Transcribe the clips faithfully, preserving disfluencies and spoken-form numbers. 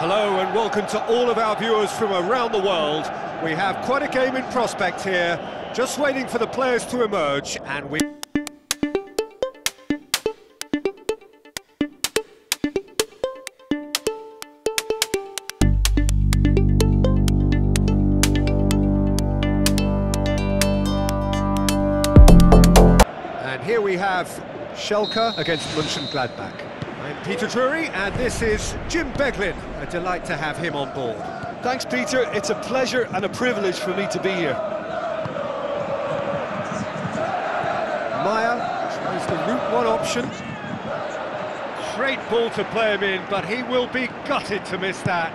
Hello and welcome to all of our viewers from around the world. We have quite a game in prospect here, just waiting for the players to emerge, and we... And here we have Schalke against Mönchengladbach. I'm Peter Drury, and this is Jim Beglin. A delight to have him on board. Thanks, Peter. It's a pleasure and a privilege for me to be here. Meyer tries the route one option. Great ball to play him in, but he will be gutted to miss that.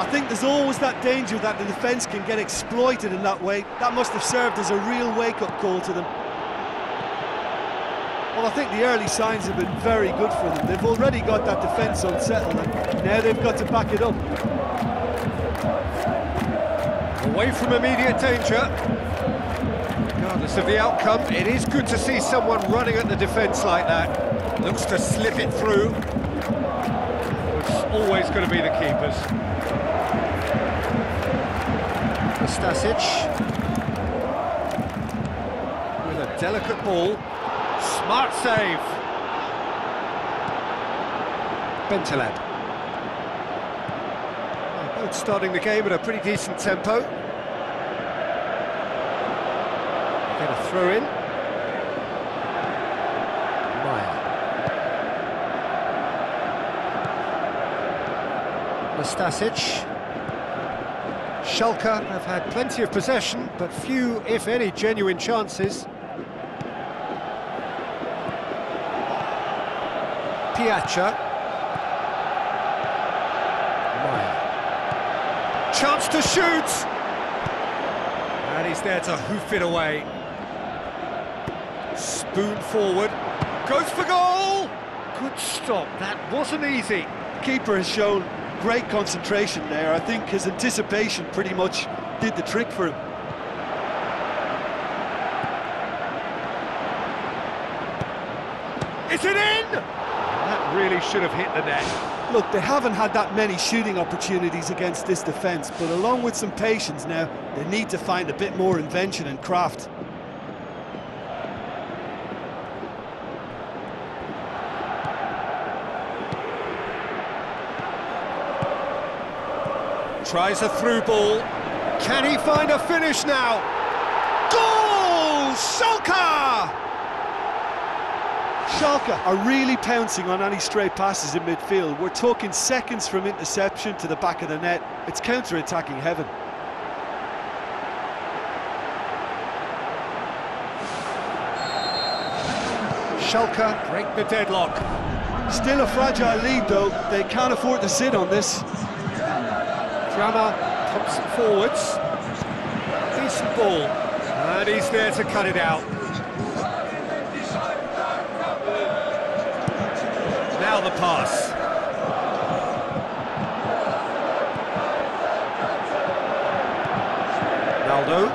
I think there's always that danger that the defence can get exploited in that way. That must have served as a real wake-up call to them. Well, I think the early signs have been very good for them. They've already got that defence unsettled, and now they've got to back it up. Away from immediate danger. Regardless of the outcome, it is good to see someone running at the defence like that. Looks to slip it through. It's always going to be the keepers. Stasic with a delicate ball. Smart save. Bentaleb. Both starting the game at a pretty decent tempo. Get a throw in. Meyer. Nastasic. Schalke have had plenty of possession, but few, if any, genuine chances. Piaccia. Meyer. Chance to shoot! And he's there to hoof it away. Spoon forward. Goes for goal! Good stop. That wasn't easy. Keeper has shown great concentration there. I think his anticipation pretty much did the trick for him. Is it in? That really should have hit the net. Look, they haven't had that many shooting opportunities against this defence, but along with some patience now, they need to find a bit more invention and craft. Tries a through ball. Can he find a finish now? Goal! Schalke! Schalke are really pouncing on any stray passes in midfield. We're talking seconds from interception to the back of the net. It's counter-attacking heaven. Schalke break the deadlock. Still a fragile lead, though. They can't afford to sit on this. Kramer pumps it forwards. Decent ball. And he's there to cut it out. Now the pass. Naldo.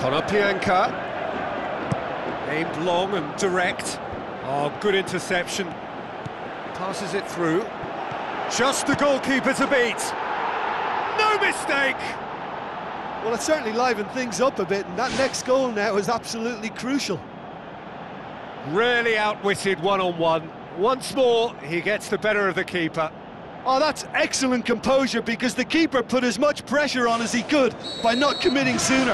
Konopianka. Aimed long and direct. Oh, good interception. Passes it through. Just the goalkeeper to beat. No mistake! Well, it certainly livened things up a bit, and that next goal now is absolutely crucial. Really outwitted one-on-one. Once more, he gets the better of the keeper. Oh, that's excellent composure, because the keeper put as much pressure on as he could by not committing sooner.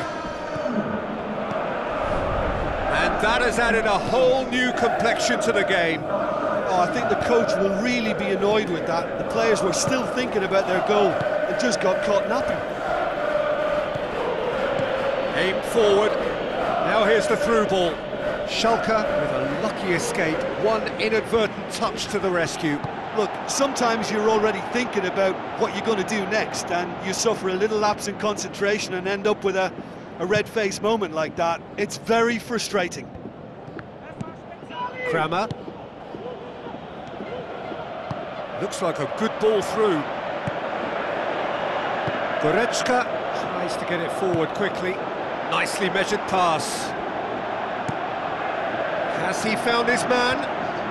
And that has added a whole new complexion to the game. Oh, I think the coach will really be annoyed with that. The players were still thinking about their goal and just got caught napping. Aim forward. Now here's the through ball. Schalke with a lucky escape. One inadvertent touch to the rescue. Look, sometimes you're already thinking about what you're going to do next, and you suffer a little lapse in concentration and end up with a, a red-faced moment like that. It's very frustrating. Kramer. Looks like a good ball through. Goretzka tries to get it forward quickly. Nicely measured pass. Has he found his man?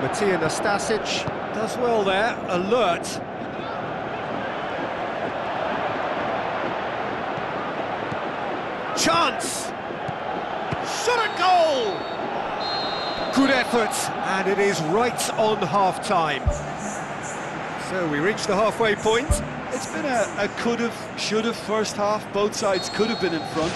Matija Nastasic does well there, alert. Chance! Shot a goal! Good effort, and it is right on half-time. So we reached the halfway point. It's been a, a could've, should've first half. Both sides could have been in front,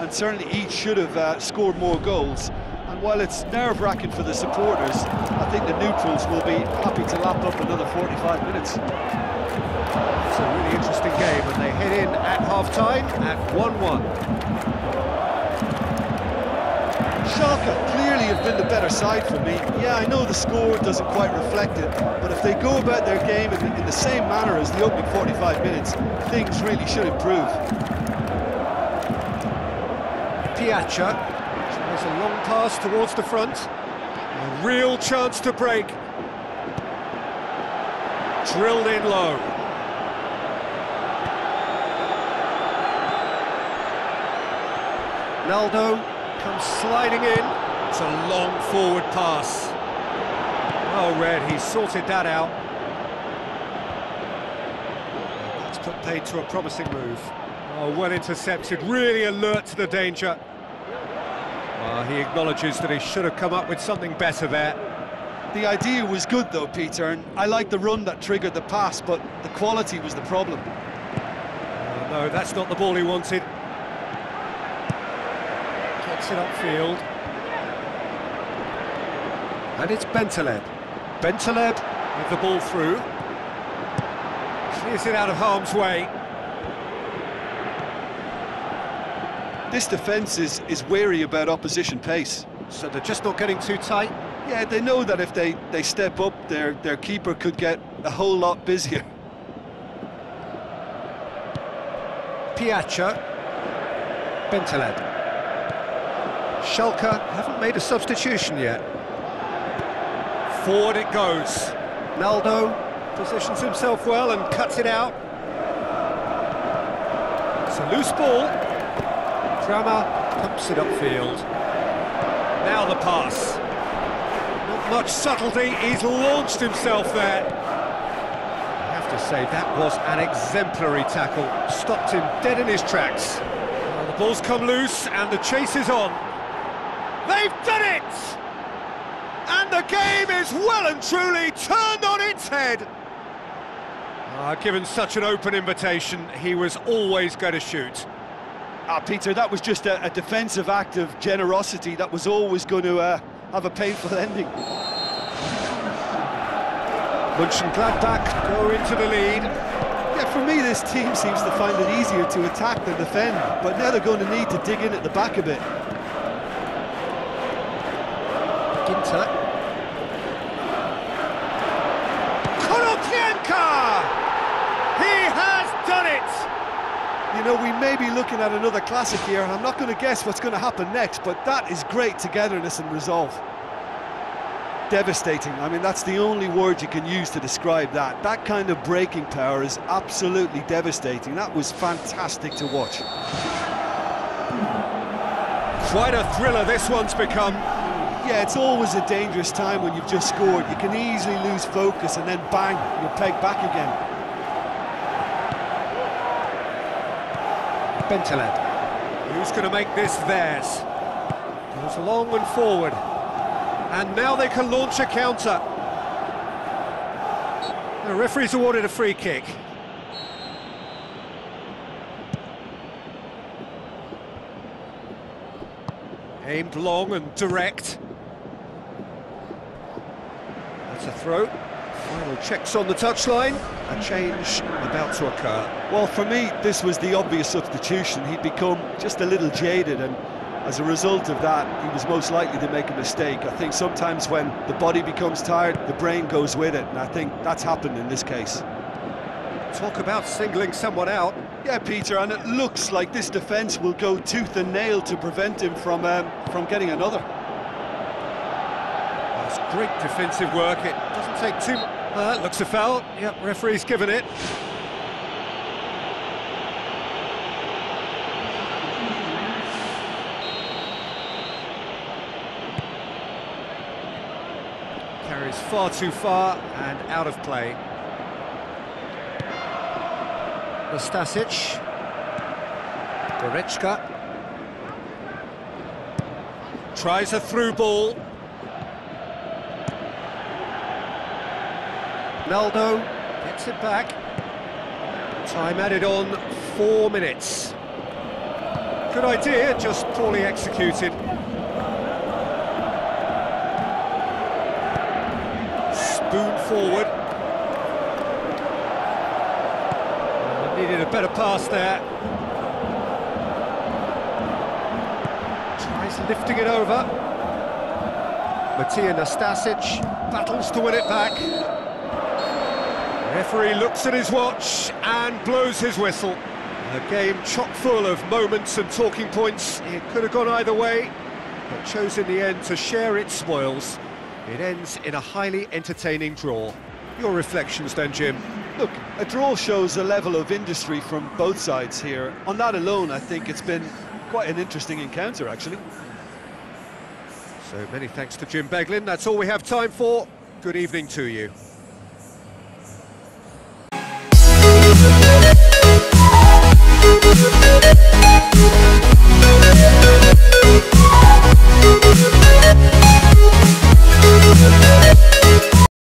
and certainly each should have uh, scored more goals. And while it's nerve-wracking for the supporters, I think the neutrals will be happy to lap up another forty-five minutes. It's a really interesting game, and they head in at half-time at one one. Schalke clearly have been the better side for me. Yeah, I know the score doesn't quite reflect it, but if they go about their game in the, in the same manner as the opening forty-five minutes, things really should improve. Piaccia. There's a long pass towards the front. A real chance to break. Drilled in low. Naldo comes sliding in. It's a long forward pass. Oh, Red, he sorted that out. That's put paid to a promising move. Oh, well intercepted, really alert to the danger. Uh, he acknowledges that he should have come up with something better there. The idea was good though, Peter, and I like the run that triggered the pass, but the quality was the problem. Uh, no, that's not the ball he wanted. Gets it upfield. And it's Bentaleb. Bentaleb with the ball through. Clears it out of harm's way. This defence is, is wary about opposition pace. So they're just not getting too tight? Yeah, they know that if they, they step up, their, their keeper could get a whole lot busier. Piaccia. Bentaleb. Schalke haven't made a substitution yet. Forward it goes. Naldo positions himself well and cuts it out. It's a loose ball. Kramer pumps it upfield. Now the pass. Not much subtlety, he's launched himself there. I have to say, that was an exemplary tackle. Stopped him dead in his tracks. Well, the ball's come loose and the chase is on. They've done it! And the game is well and truly turned on its head. Uh, given such an open invitation, he was always going to shoot. Ah, Peter, that was just a, a defensive act of generosity that was always going to uh, have a painful ending. Mönchengladbach go into the lead. Yeah, for me, this team seems to find it easier to attack than defend, but now they're going to need to dig in at the back a bit. Ginter. Konopianka! He has done it! You know, we may be looking at another classic here, and I'm not going to guess what's going to happen next, but that is great togetherness and resolve. Devastating. I mean, that's the only word you can use to describe that. That kind of breaking power is absolutely devastating. That was fantastic to watch. Quite a thriller this one's become. Yeah, it's always a dangerous time when you've just scored. You can easily lose focus, and then bang, you're pegged back again. Bentaleb. Who's going to make this theirs? Goes long and forward. And now they can launch a counter. The referee's awarded a free kick. Aimed long and direct. That's a throw. Final checks on the touchline. A change about to occur. Well, for me, this was the obvious substitution. He'd become just a little jaded, and as a result of that, he was most likely to make a mistake. I think sometimes when the body becomes tired, the brain goes with it, and I think that's happened in this case. Talk about singling someone out. Yeah, Peter, and it looks like this defence will go tooth and nail to prevent him from, um, from getting another. That's great defensive work. It doesn't take too much. Uh, that looks a foul. Yep, referee's given it. Carries far too far and out of play. Nastasic. Goretzka. Tries a through ball. Naldo gets it back. Time added on, four minutes. Good idea, just poorly executed. Spoon forward. Needed a better pass there. Tries lifting it over. Matija Nastasic battles to win it back. Referee looks at his watch and blows his whistle. A game chock full of moments and talking points. It could have gone either way, but chose in the end to share its spoils. It ends in a highly entertaining draw. Your reflections then, Jim? Look, a draw shows a level of industry from both sides here. On that alone, I think it's been quite an interesting encounter, actually. So many thanks to Jim Beglin. That's all we have time for. Good evening to you.